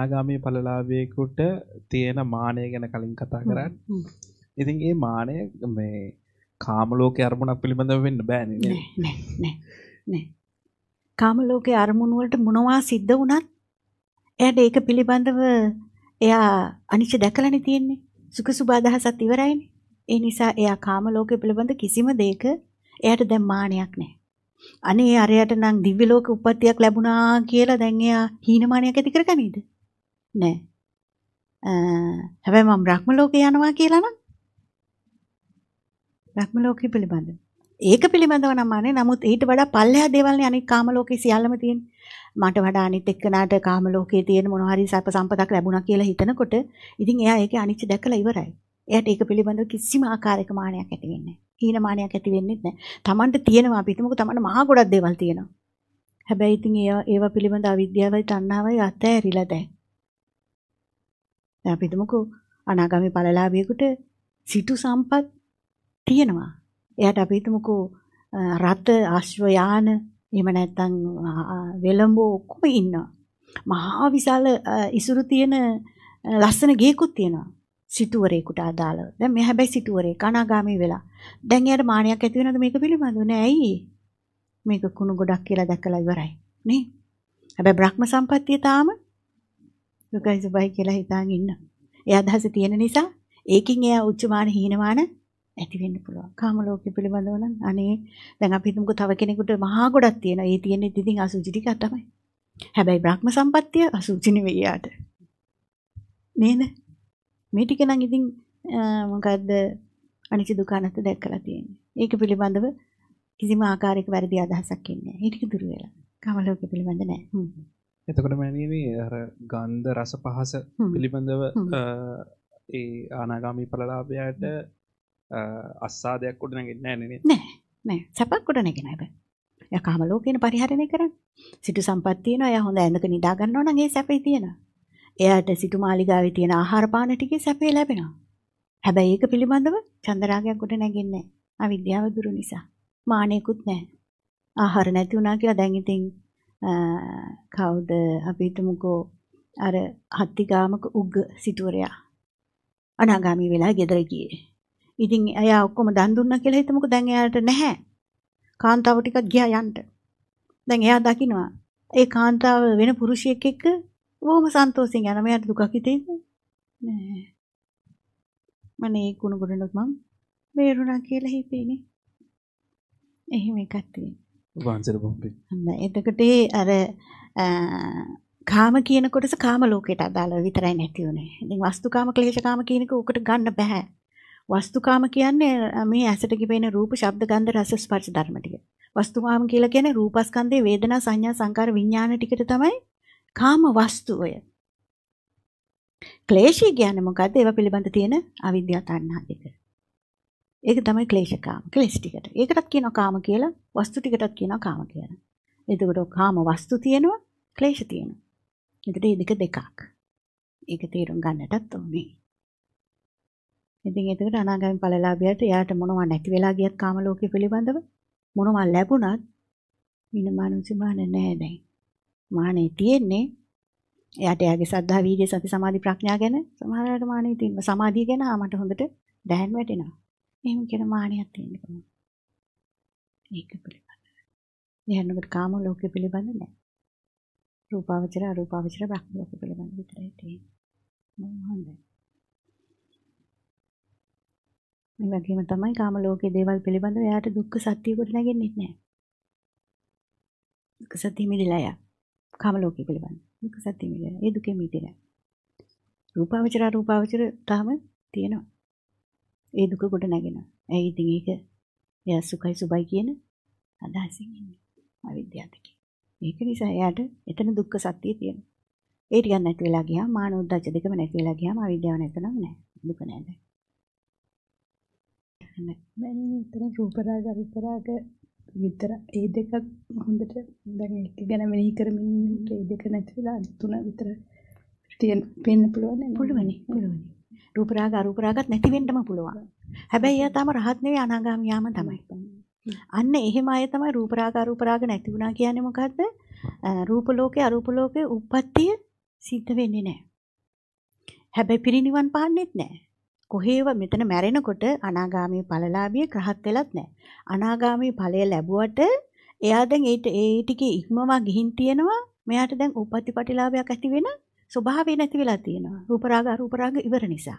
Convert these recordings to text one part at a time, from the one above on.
අනාගාමී ඵලලාභයෙකුට තියෙන මානය ගැන කලින් කතා කරන්නේ. ඉතින් මේ මානය මේ කාම ලෝකයේ අරමුණක් පිළිබඳව වෙන්න බෑනේ නේද? නෑ නෑ නෑ. කාම ලෝකයේ අරමුණ වලට මොනවා සිද්ධ වුණත් එයාට ඒක පිළිබඳව එයා අනිච්ච දැකලානේ තියෙන්නේ. සුඛ සුභ අදහසත් ඉවරයිනේ. ඒ නිසා එයා කාම ලෝකයේ පිළිබඳ කිසිම දෙයක එයාට දැන් මානයක් නෑ. අනේ අරයට නම් දිව්‍ය ලෝක උප්පත්තියක් ලැබුණා කියලා දැන් එයා හීනමානයක් ඇති කරගන්නේද? නෑ. හැබැයි මම බ්‍රහ්ම ලෝකේ යනවා කියලා නම් බ්‍රහ්ම ලෝකේ පිළිබඳව. ඒක පිළිබඳව නම් අනේ නමුත් ඊට වඩා පල්ලෙහා දේවල්නේ අනිත් කාම ලෝකේ සියල්ලම තියෙන්නේ. මට වඩා අනිත් එක්කනට කාම ලෝකේ තියෙන මොනවා හරි සප සම්පතක් ලැබුණා කියලා හිතනකොට ඉතින් එයා ඒකේ අනිච්ච දැකලා ඉවරයි. එයාට ඒක පිළිබඳව කිසිම ආකාරයක මානයක් ඇති වෙන්නේ නෑ. හීනමානයක් ඇති වෙන්නේ නැහැ. තමන්ට තියෙනවා අපි හිතමුකෝ තමන්ට මහා ගොඩක් දේවල් තියෙනවා. හැබැයි ඉතින් ඒව පිළිබඳ අවිද්‍යාවයි තණ්හාවයි අතහැරිලා දැන්. දැන් අපි හිතමුකෝ අනාගාමී ඵලලාභියෙකුට සිටු සම්පත් තියෙනවා. එයාට අපි හිතමුකෝ රත ආශ්‍රව යාන එහෙම නැත්නම් වෙළඹ ඔක්කොම ඉන්නවා. මහා විශාල ඉසුරු තියෙන ලස්සන ගේකුත් තියෙනවා. සිටුවරේකට අදාළව. දැන් මේ හැබැයි සිටුවරේ අනාගාමී වෙලා. දැන් එයාට මානයක් ඇති වෙනවද මේක පිළිබඳව? නෑ. ඇයි? මේක කුණු ගොඩක් කියලා දැකලා ඉවරයි. නේ? හැබැයි බ්‍රහ්ම සම්පත්තිය තාම ලෝකයි සබයි කියලා හිතාගෙන ඉන්න. ඒ අදහස තියෙන නිසා ඒකින් එයා උච්චමාන හීනමාන ඇති වෙන්න පුළුවන්. කාම ලෝකෙ පිළිබඳව නම් අනේ දැන් අපි හිතමුකෝ තව කෙනෙකුට මහා ගොඩක් තියෙනවා. ඒ තියෙන්නේ ඉතින් අසුචි ටිකක් තමයි. හැබැයි බ්‍රහ්ම සම්පත්තිය අසුචි නෙවෙයි යාට. නේද? මේ ටික නම් ඉතින් මොකද්ද අනිච්ච දුක නැත දැක්කලා තියෙන්නේ. ඒක පිළිබඳව කිසිම ආකාරයක වැරදි අදහසක් ඉන්නේ නැහැ. ඒ ටික දුර වෙලා. කාම ලෝකෙ පිළිබඳ නැහැ. හ්ම්. එතකොට මෑණියනි අර ගන්ධ රස පහස පිළිබඳව ඒ අනාගාමී ඵලලාභයට අස්සාදයක් උඩ නැගෙන්නේ නැහැ නේද? නෑ. නෑ. සැපක් උඩ නැගෙන හැබැයි. එයා කාම ලෝකේන පරිහරණය කරන්නේ. සිටු සම්පත් තියෙනවා. එයා හොඳ ඇඳක නිදා ගන්නවා නම් ඒ සැපේ තියෙනවා. එයාට සිටු මාලිගාවේ තියෙන ආහාර පාන ටිකේ සැපේ ලැබෙනවා. හැබැයි ඒක පිළිබඳව චන්දරාගයක් උඩ නැගෙන්නේ නැහැ. අවිද්‍යාව දුරු නිසා. මානෙකුත් නැහැ. ආහාර නැති වුණා කියලා දැන් ඉතින් කවුද අපි හිතමුකෝ අර හත්තිගාමක උග්ග සිටුවරයා අනාගාමී වෙලා ගෙදර ගියේ. ඉතින් එයා ඔක්කොම දන් දුන්නා කියලා හිතමුකෝ දැන් එයාට නැහැ. කාන්තාව ටිකක් ගියා යන්න. දැන් එයා දකිනවා ඒ කාන්තාව වෙන පුරුෂයෙක් එක්ක බොහොම සන්තෝෂයෙන් යනවා. මෙයාට දුකක් හිතෙයිද? නෑ. මනේ කුණු ගොඩනොත් මම බේරුණා කියලා හිතේනේ. එහෙම එකක් තියෙනවා. වංශර බොම්බේ. නෑ. එතකොට අර කාම කියන කොටස කාම ලෝකයට අදාළව විතරයි නැති උනේ. ඉතින් වස්තුකාම ක්ලේශකාම කියන එක උකට ගන්න බෑ. වස්තුකාම කියන්නේ මේ ඇසට කිපෙන රූප, ශබ්ද, ගන්ධ, රස, ස්පර්ශ ධර්ම ටික. වස්තුකාම කියලා කියන්නේ රූපස්කන්ධේ වේදනා, සංඥා, සංකාර, විඥාන ටිකට තමයි කාම වස්තුය. ක්ලේශය කියන්නේ මොකද්ද? ඒවා පිළිබඳ තියෙන අවිද්‍යාව තණ්හා දෙක. ඒක තමයි ක්ලේශකාම. ක්ලේශ ටිකට. ඒකටත් කියනවා කාම කියලා. වස්තු ටිකටත් කියනවා කාම කියලා. එතකොට කාම වස්තු තියෙනවා, ක්ලේශ තියෙනවා. එතකොට මේ දෙක දෙකක්. ඒක තේරුම් ගන්නටත් ඕනේ. ඉතින් එතකොට අනාගාමී ඵලලාභියට එයාට මොනවා නැති වෙලා ගියත් කාම ලෝකෙ පිළිබඳව මොනවා ලැබුණත් මිනමානුසීමාන නැහැ දැන්. මානෙ තියෙන්නේ එයාට එයාගේ සද්ධා වීර්ය සති සමාධි ප්‍රඥා ගැන සමහරවිට මානෙ තියෙනවා. සමාධිය ගැන මට හොඳට දැහැන් වැටෙනවා. එහෙම කියන මානයක් තියෙන්න පුළුවන්. ඒක පිළිබඳ. එහෙනම් කාම ලෝකෙ පිළිබඳ නැහැ. රූපාවචර අරූපාවචර බ්‍රහ්ම ලෝකෙ පිළිබඳ විතරයි තියෙන්නේ. මොහොන්දයි. මේ වගේම තමයි කාම ලෝකයේ දේවල් පිළිබඳව එයාට දුක්ඛ සත්‍යයකට නැගෙන්නේ නැහැ. දුක්ඛ සත්‍යෙ මිදලා යා. කාම ලෝකෙ පිළිබඳ දුක සත්‍ය මිදෙන. ඒ දුකෙ මිදෙන. රූපාවචර රූපාවචර තාම තියෙනවා. ඒ දුක කොට නැගෙනවා. ඒ ඉතින් ඒක එයා සුඛයි සුබයි කියන අදහසින් ඉන්නේ. අවිද්‍යාවක. ඒක නිසා එයාට එතන දුක්ඛ සත්‍යය තියෙනවා. ඒ ටිකක් නැති වෙලා ගියාම මානෝද්දච්ච දෙකම නැති වෙලා ගියාම අවිද්‍යාව නැතනම් නෑ. දුක නෑ දැන්. මම ඉතින් රූපරාග අවිතරාග විතර ඒ දෙකත් හොඳට දැන් එක ගැන මෙනෙහි කරමින් ඒ දෙක නැතිලා තුන විතර තියෙන වෙන්න පුළුවන් නේ. පුළුවන්. රූප රාග අරූප රාගත් නැති වෙන්නම පුළුවන්. හැබැයි එයා තාම රහත් නෙවෙයි අනාගාමියාම තමයි. අන්න එහෙම අය තමයි රූප රාග අරූප රාග නැති වුණා කියන්නේ මොකද්ද? රූප ලෝකේ අරූප ලෝකේ උප්පත්තිය සිද්ධ වෙන්නේ නැහැ. හැබැයි පිරිනිවන් පාන්නෙත් නැහැ. කොහේව මෙතන මැරෙනකොට අනාගාමී ඵලලාභිය ග්‍රහත් වෙලත් නැහැ. අනාගාමී ඵලය ලැබුවට එයා දැන් ඒ ටිකේ ඉක්මවා ගිහින් තියෙනවා. මෙයාට දැන් උප්පත්තිපටිලාභයක් ඇති වෙන ස්වභාවය නැති වෙලා තියෙනවා. රූපරාග අරූපරාග ඉවර නිසා.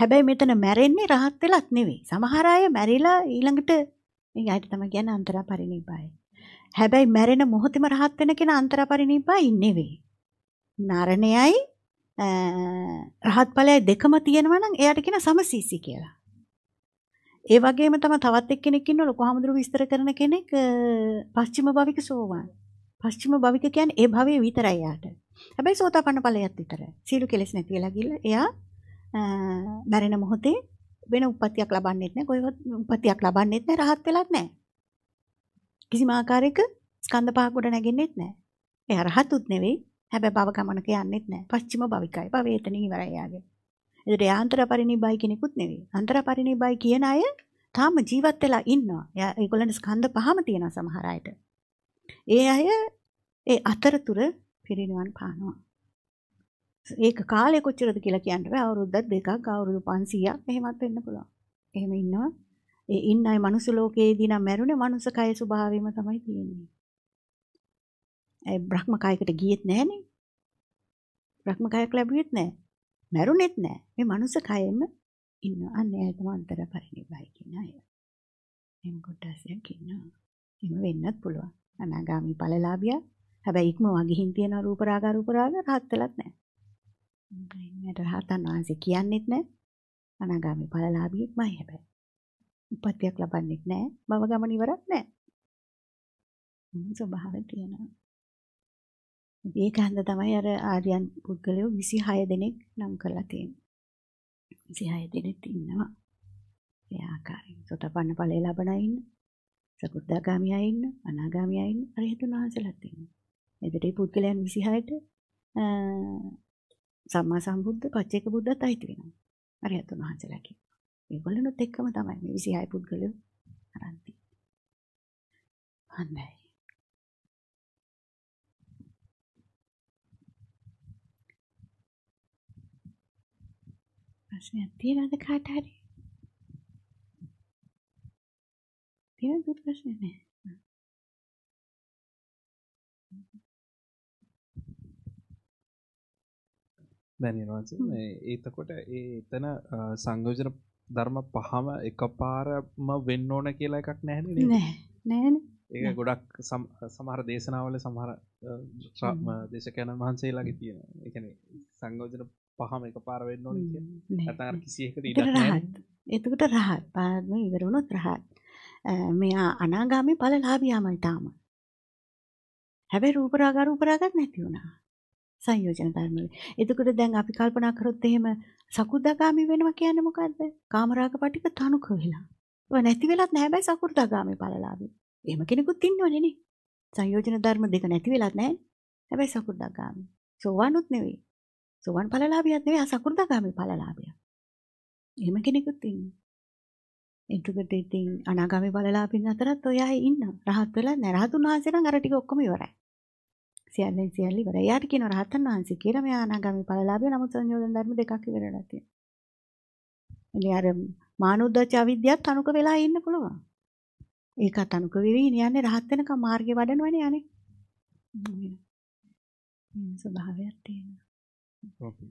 හැබැයි මෙතන මැරෙන්නේ රහත් වෙලත් නෙවෙයි. සමහර අය මැරිලා ඊළඟට මේ අයිට තමයි කියන්නේ අන්තරා පරිණිපායයි. හැබැයි මැරෙන මොහොතේම රහත් වෙන කෙනා අන්තරා පරිණිපායයි නෙවෙයි. නරණයයි රහත් ඵලයේ දෙකම තියෙනවා නම් එයාට කියන සමසීසි කියලා. ඒ වගේම තමයි තවත් එක්කෙනෙක් ඉන්න ලොකු හාමුදුරුවෝ විස්තර කරන කෙනෙක් පස්චිම භවික සෝවාන්. පස්චිම භවික කියන්නේ ඒ භවයේ විතරයි යාට. හැබැයි සෝතාපන්න ඵලයත් විතරයි. සීළු කෙලෙස් නැති වෙලා ගිහලා එයා මැරෙන මොහොතේ වෙන උප්පත්තියක් ලබන්නෙත් නැහැ. කොයිවත් උප්පත්තියක් ලබන්නෙත් නැහැ. රහත් වෙලත් නැහැ. කිසිම ආකාරයක ස්කන්ධ පහක් ගොඩ නැගෙන්නෙත් නැහැ. එයා රහත්ුත් නෙවෙයි. හැබැයි භව ගමනක යන්නෙත් නැහැ. පස්චිම භවිකයි. භවය එතනින් ඉවරයි යාගේ. ඒකට එයා අන්තර පරිණිබයි කෙනෙකුත් නෙවෙයි. අන්තර පරිණිබයි කියන අය තාම ජීවත් වෙලා ඉන්නවා. එයා ඒගොල්ලන්ට ස්කන්ධ පහම තියෙනවා සමහර අයට. ඒ අය ඒ අතරතුර පිරිනිවන් පානවා. ඒක කාලය කොච්චරද කියලා කියන්න බෑ. අවුරුද්දක් දෙකක් අවුරුදු 500ක් එහෙමත් වෙන්න පුළුවන්. එහෙම ඉන්නවා. ඒ ඉන්න අය මනුස්ස ලෝකයේදී නම් මැරුණේ මනුස්ස කය ස්වභාවයම තමයි තියෙන්නේ. ඒ බ්‍රහ්මකායකට ගියෙත් නැහනේ. බ්‍රහ්මකායක් ලැබුවෙත් නැහැ. මැරුණෙත් නැහැ. මේ මනුස්ස කයෙම ඉන්න අන්නේ තමයි අන්තර පරිණිබයි කියන අය. එහෙම කොටසෙන් කියනවා. එහෙම වෙන්නත් පුළුවන්. අනාගාමී ඵලලාභිය. හැබැයි ඉක්මවා ගිහින් තියෙන රූපරාග අරූපරාග රහත්ලත් නැහැ. මේකට රහතන් වහන්සේ කියන්නෙත් නැහැ. අනාගාමී ඵලලාභියෙක්මයි හැබැයි. උපත්යක් ලබන්නෙත් නැහැ. භව ගමන ඉවරක් නැහැ. මේ ස්වභාවය තියෙනවා. ඒක හන්ද තමයි අර ආර්යයන් පුද්ගලයෝ 26 දෙනෙක් නම් කරලා තියෙන්නේ. 26 දෙනෙක් ඉන්නවා. ඒ ආකාරයෙන් සෝතපන්න ඵලය ලබන අය ඉන්න, සකෘදාගාමී අය ඉන්න, අනාගාමී අය ඉන්න, අරිහතුන් වහන්සේලාත් ඉන්නවා. මේ දෙටි පුද්ගලයන් 26ට සම්මා සම්බුද්ධ, පච්චේක බුද්ධත් අයිති වෙනවා. අරිහතුන් වහන්සේලා කියනවා. මේගොල්ලොත් එක්කම තමයි මේ 26 පුද්ගලයෝ අරන් තියෙන්නේ. හොඳයි. ප්‍රශ්නයක් තියෙනවද කාට හරි? තියෙනවද ප්‍රශ්නයක්? දැනෙනවද මේ එතකොට එතන සංයෝජන ධර්ම පහම එකපාරම වෙන්න ඕන කියලා එකක් නැහැ නේද? නැහැ. ඒක ගොඩක් සමහර දේශනාවල සමහර දේශකයන් වහන්සේලාගේ තියෙනවා. ඒ කියන්නේ සංයෝජන පහම එකපාර වෙන්න ඕනේ කියන්නේ නැත්නම් කිසි එකකට ඉඩක් නැහැ. එතකොට රහත් පාදම ඉවර වුණොත් රහත් මෙයා අනාගාමී ඵලලාභියාමයි තාම. හැබැයි රූපරාග රූපරාගත් නැති වුණා. සංයෝජන ධර්ම වල. එතකොට දැන් අපි කල්පනා කරොත් එහෙම සකෘදාගාමී වෙනවා කියන්නේ මොකද්ද? කාමරාග පිටික තනුක වෙලා. ඔය නැති වෙලත් නැහැ හැබැයි සකෘදාගාමී ඵලලාභී. එහෙම කෙනෙකුත් ඉන්නවනේ නේ. සංයෝජන ධර්ම දෙක නැති වෙලත් නැහැ. හැබැයි සකෘදාගාමී. සෝවානුත් නෙවෙයි. සෝවන් ඵලලාභියත් නෙවෙයි අසකෘදාගාමී ඵලලාභිය. එහෙම කෙනෙකුත් ඉන්නේ. ඒකට ඉතින් අනාගාමී ඵලලාභින් අතරත් ඔය අය ඉන්න. රහත් වෙලා නැහැ. රහතුන් වහන්සේ නම් අර ටික ඔක්කොම ඉවරයි. සියල්ලෙන් සියල්ල ඉවරයි. යාට කියන රහතන් වහන්සේ කියලා මෙයා අනාගාමී ඵලලාභිය නමුත් සංයෝජන ධර්ම දෙකක් ඉවරලා තියෙනවා. එනි අර මානෝද්දච්ච අවිද්‍යාවත් අනුක වෙලා ඉන්න පුළුවන්. ඒකත් අනුක වෙවි යන්නේ රහත් වෙනකම් මාර්ගේ වඩනවනේ යන්නේ. මේ ස්වභාවයක් තියෙනවා. Okay.